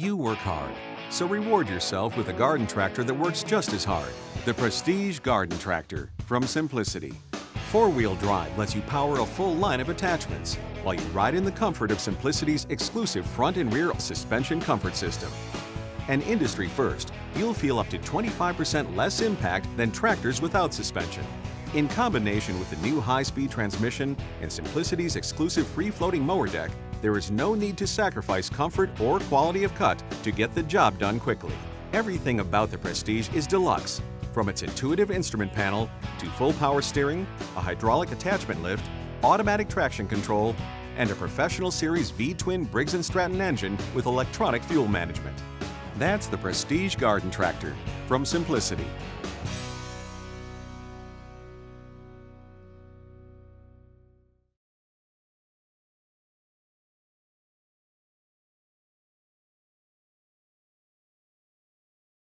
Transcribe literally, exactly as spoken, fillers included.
You work hard, so reward yourself with a garden tractor that works just as hard. The Prestige Garden Tractor from Simplicity. Four-wheel drive lets you power a full line of attachments while you ride in the comfort of Simplicity's exclusive front and rear suspension comfort system. An industry first, you'll feel up to twenty-five percent less impact than tractors without suspension. In combination with the new high-speed transmission and Simplicity's exclusive free-floating mower deck, there is no need to sacrifice comfort or quality of cut to get the job done quickly. Everything about the Prestige is deluxe, from its intuitive instrument panel to full power steering, a hydraulic attachment lift, automatic traction control, and a professional series V twin Briggs and Stratton engine with electronic fuel management. That's the Prestige Garden Tractor from Simplicity.